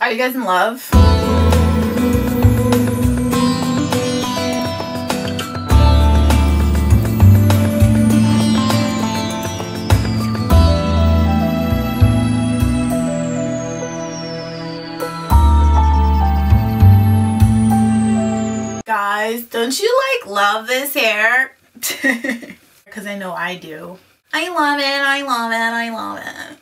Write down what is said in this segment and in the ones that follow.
Are you guys in love? Guys, don't you like love this hair? Because I know I do. I love it, I love it, I love it.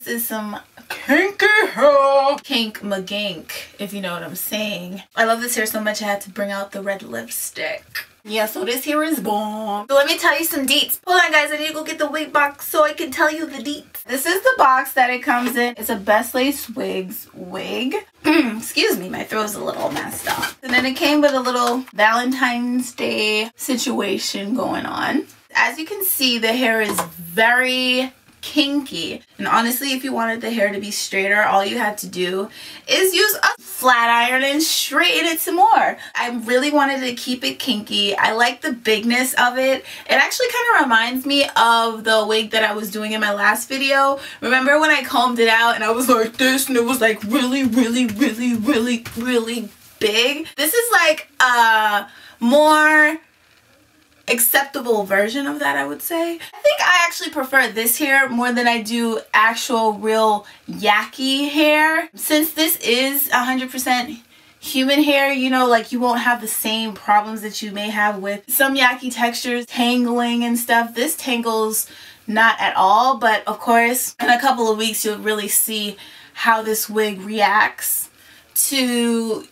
This is some kinky hair. Kink magink, if you know what I'm saying. I love this hair so much I had to bring out the red lipstick. Yeah, so this hair is bomb. So let me tell you some deets. Hold on guys, I need to go get the wig box so I can tell you the deets. This is the box that it comes in. It's a Best Lace Wigs wig. Excuse me, my throat's a little messed up. And then it came with a little Valentine's Day situation going on. As you can see, the hair is very kinky, and honestly, if you wanted the hair to be straighter, all you had to do is use a flat iron and straighten it some more. I really wanted to keep it kinky. I like the bigness of it. It actually kind of reminds me of the wig that I was doing in my last video. Remember when I combed it out and I was like this and it was like really big? This is like a more acceptable version of that, I would say. I think I actually prefer this hair more than I do actual real yacky hair. Since this is 100% human hair, you know, like you won't have the same problems that you may have with some yacky textures, tangling and stuff. This tangles not at all, but of course in a couple of weeks you'll really see how this wig reacts to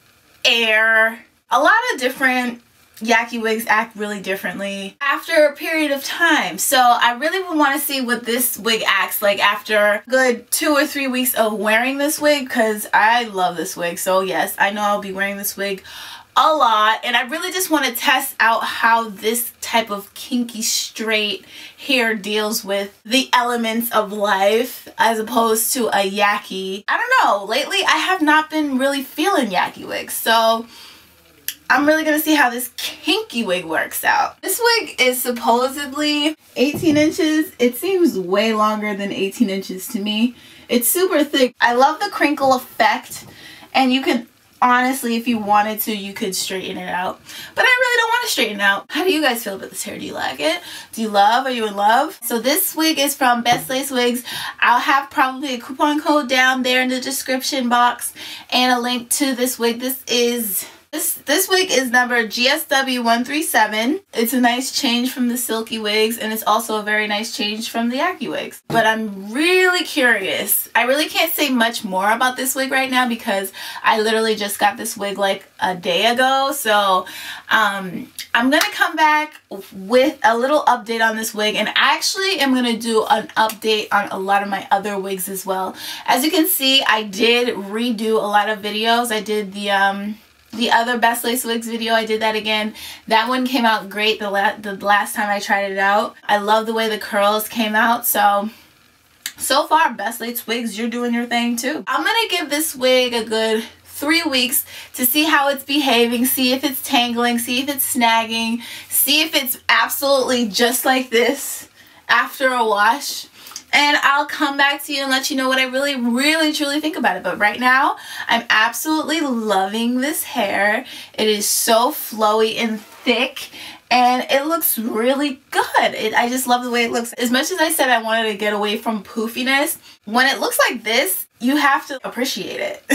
air. A lot of different yacky wigs act really differently after a period of time, so I really would want to see what this wig acts like after a good 2 or 3 weeks of wearing this wig, because I love this wig. So yes, I know I'll be wearing this wig a lot, and I really just want to test out how this type of kinky straight hair deals with the elements of life as opposed to a yacky. I don't know, lately I have not been really feeling yacky wigs, so I'm really gonna see how this kinky wig works out. This wig is supposedly 18 inches. It seems way longer than 18 inches to me. It's super thick. I love the crinkle effect, and you could, honestly, if you wanted to, you could straighten it out. But I really don't want to straighten it out. How do you guys feel about this hair? Do you like it? Do you love? Are you in love? So this wig is from Best Lace Wigs. I'll have probably a coupon code down there in the description box and a link to this wig. This wig is number GSW137. It's a nice change from the silky wigs, and it's also a very nice change from the yacky wigs. But I'm really curious. I really can't say much more about this wig right now because I literally just got this wig like a day ago. So I'm gonna come back with a little update on this wig, and I actually am gonna do an update on a lot of my other wigs as well. As you can see, I did redo a lot of videos. I did the other Best Lace Wigs video. I did that again. That one came out great the last time I tried it out. I love the way the curls came out. So far, Best Lace Wigs, you're doing your thing too. I'm gonna give this wig a good 3 weeks to see how it's behaving, see if it's tangling, see if it's snagging, see if it's absolutely just like this after a wash. And I'll come back to you and let you know what I really truly think about it. But right now, I'm absolutely loving this hair. It is so flowy and thick, and it looks really good. I just love the way it looks. As much as I said I wanted to get away from poofiness, when it looks like this, you have to appreciate it.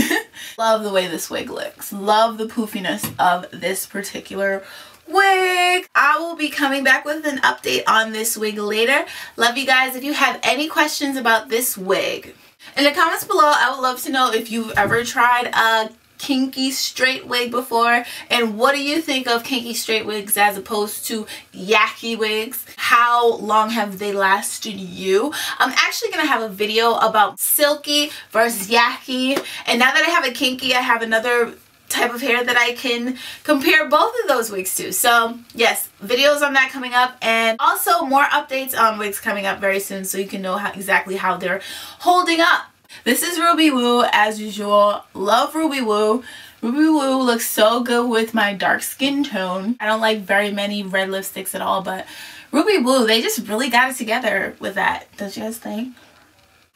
Love the way this wig looks. Love the poofiness of this particular wig. I will be coming back with an update on this wig later. Love you guys. If you have any questions about this wig, in the comments below, I would love to know if you've ever tried a kinky straight wig before, and what do you think of kinky straight wigs as opposed to yacky wigs? How long have they lasted you? I'm actually gonna have a video about silky versus yacky, and now that I have a kinky, I have another type of hair that I can compare both of those wigs to. So yes, videos on that coming up, and also more updates on wigs coming up very soon, so you can know exactly how they're holding up. This is Ruby Woo, as usual. Love Ruby Woo. Ruby Woo looks so good with my dark skin tone. I don't like very many red lipsticks at all, but Ruby Woo, they just really got it together with that. Don't you guys think?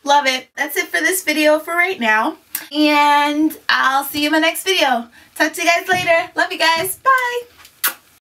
Love it. That's it for this video for right now. And I'll see you in my next video. Talk to you guys later. Love you guys. Bye.